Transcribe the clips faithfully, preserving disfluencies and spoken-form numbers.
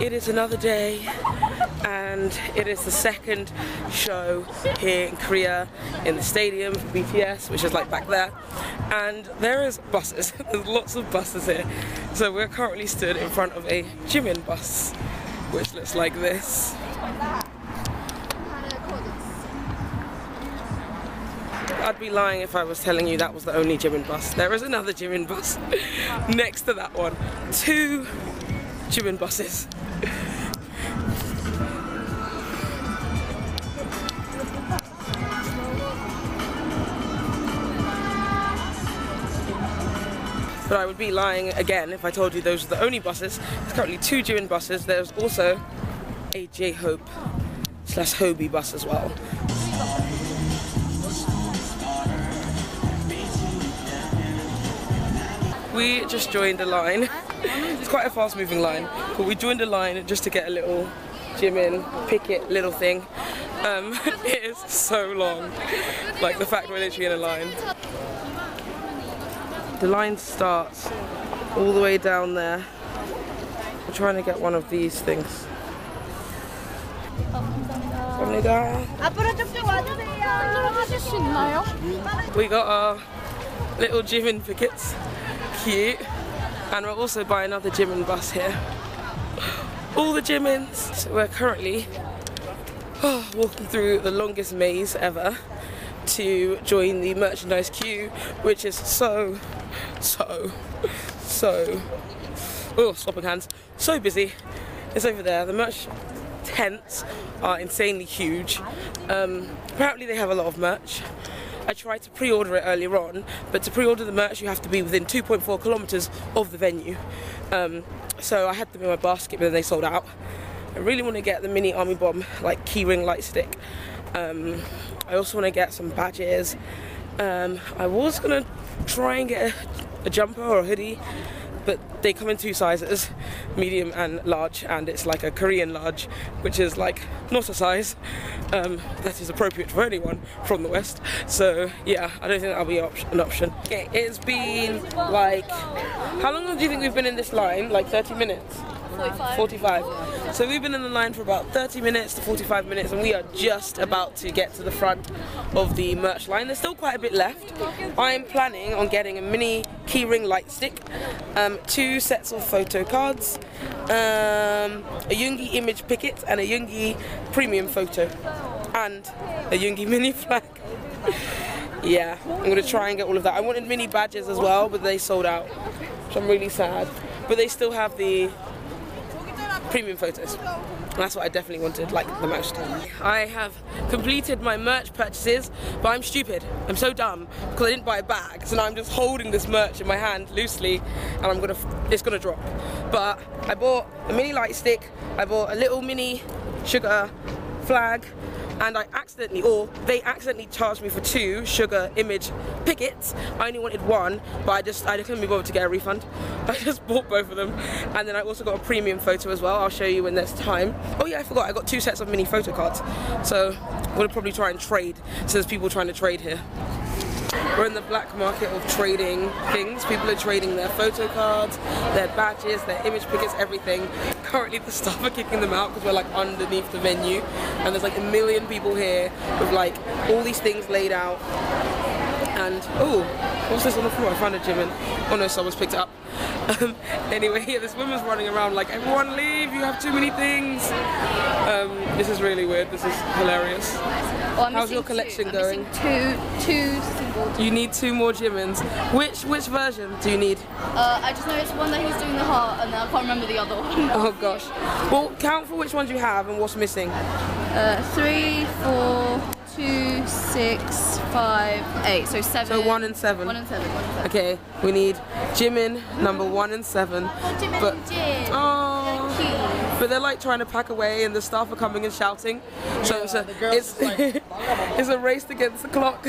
It is another day and it is the second show here in Korea in the stadium for B T S, which is like back there, and there is buses. There's lots of buses here, so we're currently stood in front of a Jimin bus which looks like this. I'd be lying if I was telling you that was the only Jimin bus. There is another Jimin bus next to that one. Two Jimin buses. But I would be lying again if I told you those are the only buses. There's currently two Jimin buses. There's also a J Hope slash Hobi bus as well. We just joined a line. It's quite a fast moving line, but we joined a line just to get a little Jimin picket little thing. Um, it is so long, like the fact we're literally in a line. The line starts all the way down there. We're trying to get one of these things. We got our little Jimin pickets. Cute. And we're also by another Jimin bus here. All the Jimins. So we're currently oh, walking through the longest maze ever to join the merchandise queue, which is so, so, so, oh, swapping hands, so busy. It's over there. The merch tents are insanely huge. Um, apparently they have a lot of merch. I tried to pre-order it earlier on, but to pre-order the merch you have to be within two point four kilometers of the venue. Um, so I had them in my basket, but then they sold out. I really want to get the mini ARMY bomb, like keyring light stick. Um, I also want to get some badges. Um, I was gonna try and get a, a jumper or a hoodie, but they come in two sizes, medium and large, and it's like a Korean large, which is like not a size um, that is appropriate for anyone from the West. So yeah, I don't think that'll be op an option. Okay, it's been like, how long do you think we've been in this line? Like thirty minutes? forty-five. forty-five. So we've been in the line for about thirty minutes to forty-five minutes, and we are just about to get to the front of the merch line. There's still quite a bit left. I'm planning on getting a mini keyring light stick, um, two sets of photo cards, um, a Yoongi image picket and a Yoongi premium photo, and a Yoongi mini flag. Yeah, I'm going to try and get all of that. I wanted mini badges as well, but they sold out, which I'm really sad. But they still have the premium photos, and that's what I definitely wanted, like, the most. I have completed my merch purchases, but I'm stupid. I'm so dumb because I didn't buy a bag, so now I'm just holding this merch in my hand loosely, and I'm gonna, it's gonna drop. But I bought a mini light stick, I bought a little mini Suga flag, and I accidentally, or they accidentally charged me for two Suga image pickets. I only wanted one, but I just, I just couldn't be bothered to get a refund. I just bought both of them. And then I also got a premium photo as well. I'll show you when there's time. Oh yeah, I forgot, I got two sets of mini photo cards. So I'm gonna probably try and trade, so there's people trying to trade here. We're in the black market of trading things. People are trading their photo cards, their badges, their image pickets, everything. Currently the staff are kicking them out because we're like underneath the venue, and there's like a million people here with like all these things laid out. And oh, what's this on the floor? I found a Jimin. Oh no, someone's picked it up. Um, anyway, yeah, this woman's running around like, everyone leave, you have too many things. Um, this is really weird, this is hilarious. Oh, how's your collection two. going? Two, two single. You need two more Jimins. Which which version do you need? Uh, I just know it's one that he's doing the heart, and I can't remember the other one. Oh gosh. Well, count for which ones you have and what's missing. Uh, three, four, two, six, five, eight. So seven. So one and seven. One and seven. One and seven. Okay, we need Jimin number one and seven. Oh, Jimin but, and Jin. Oh. So cute. But they're like trying to pack away, and the staff are coming and shouting. So yeah, it's, a, it's, like, it's a race against the clock.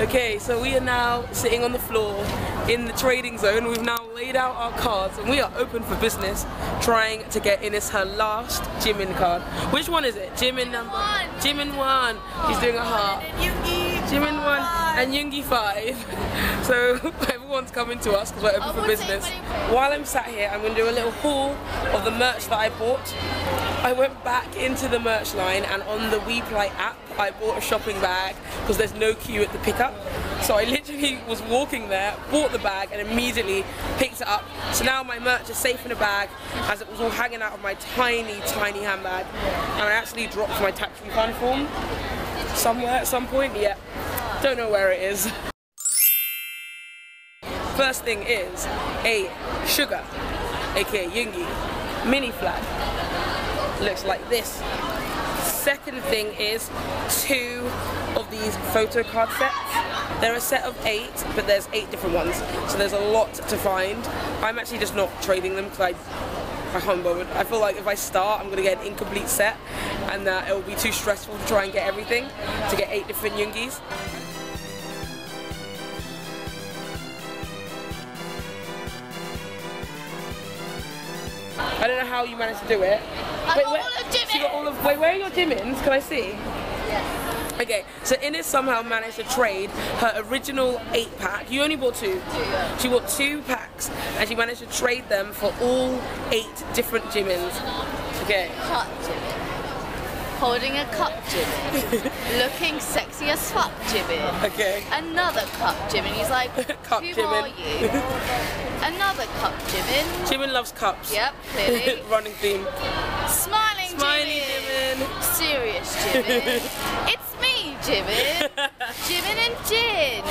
Okay, so we are now sitting on the floor in the trading zone. We've now laid out our cards, and we are open for business, trying to get Innes her last Jimin card. Which one is it? Jimin number one. Jimin one. She's doing a heart. Jimin one. and Yoongi five. So everyone's coming to us because we're open for business. While I'm sat here, I'm going to do a little haul of the merch that I bought. I went back into the merch line, and on the WePolite app I bought a shopping bag because there's no queue at the pickup. So I literally was walking there, bought the bag and immediately picked it up. So now my merch is safe in a bag, as it was all hanging out of my tiny, tiny handbag. And I actually dropped my tax refund form somewhere at some point, yeah. Don't know where it is. First thing is a Suga, aka Yoongi, mini flag. Looks like this. Second thing is two of these photo card sets. They're a set of eight, but there's eight different ones, so there's a lot to find. I'm actually just not trading them because I, I can't bother. I feel like if I start, I'm going to get an incomplete set, and uh, it will be too stressful to try and get everything, to get eight different Yoongis. I don't know how you managed to do it. I wait, got where, all of Jimin. So you got all of, wait, where are your Jimins? Can I see? Yes. Okay, so Innes somehow managed to trade her original eight pack. You only bought two. two. She bought two packs, and she managed to trade them for all eight different Jimins. Okay. Hot Jimin. Holding a cup Jimin. Looking sexy as fuck Jimin. Okay. Another cup Jimin. He's like, cup who Jimin. Are you? Another cup, Jimin. Jimin loves cups. Yep, clearly. Running theme. Smiling, Smiling Jimin. Jimin. Serious Jimin. It's me, Jimin. Jimin and Jin.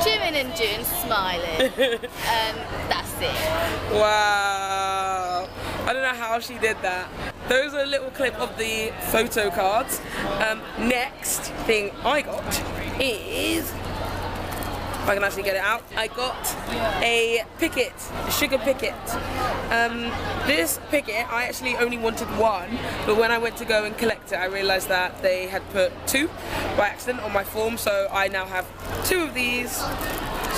Jimin and Jin smiling. And that's it. Wow. I don't know how she did that. Those are a little clip of the photo cards. Um, next thing I got is... if I can actually get it out. I got a picket, a Sugar picket. Um, this picket, I actually only wanted one, but when I went to go and collect it, I realised that they had put two by accident on my form, so I now have two of these.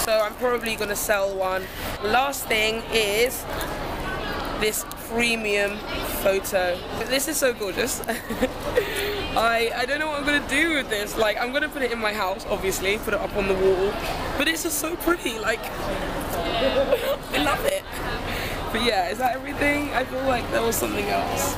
So I'm probably going to sell one. Last thing is this premium photo. This is so gorgeous. I, I don't know what I'm going to do with this. Like, I'm going to put it in my house, obviously, put it up on the wall, but it's just so pretty, like, I love it. But yeah, is that everything? I feel like there was something else.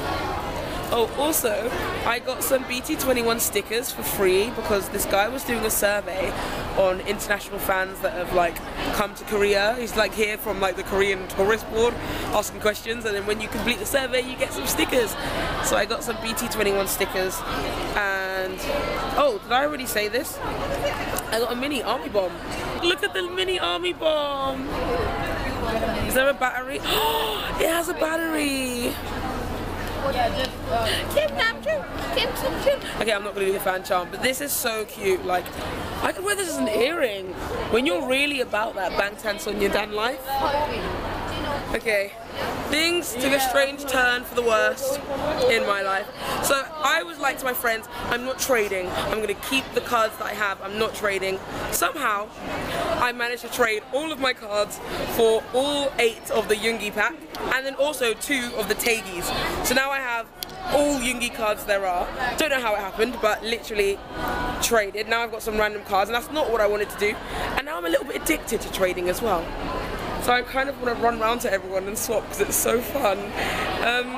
Oh, also, I got some B T twenty-one stickers for free because this guy was doing a survey on international fans that have, like, come to Korea. He's, like, here from, like, the Korean tourist board asking questions, and then when you complete the survey, you get some stickers. So I got some B T twenty-one stickers, and... oh, did I already say this? I got a mini ARMY bomb. Look at the mini ARMY bomb! Is there a battery? Oh, it has a battery! Okay, I'm not going to do the fan charm, but this is so cute. Like, I could wear this as an earring when you're really about that bangtan sonyeondan life. Okay, things took a strange turn for the worst in my life. So I was like to my friends, I'm not trading. I'm going to keep the cards that I have. I'm not trading. Somehow, I managed to trade all of my cards for all eight of the Yoongi pack, and then also two of the Taehyung's. So now I have all Yoongi cards there are. Don't know how it happened, but literally traded. Now I've got some random cards, and that's not what I wanted to do. And now I'm a little bit addicted to trading as well. So I kind of want to run round to everyone and swap because it's so fun. Um,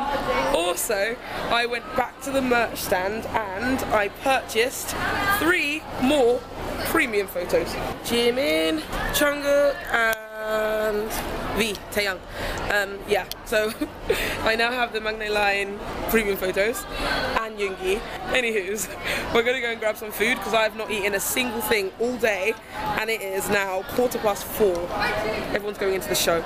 also, I went back to the merch stand and I purchased three more premium photos. Jimin, Jungkook and V, Taehyung. Um, yeah, so I now have the Magne Line premium photos and Yoongi. Anywho's, we're going to go and grab some food because I've not eaten a single thing all day, and it is now quarter past four. Everyone's going into the show.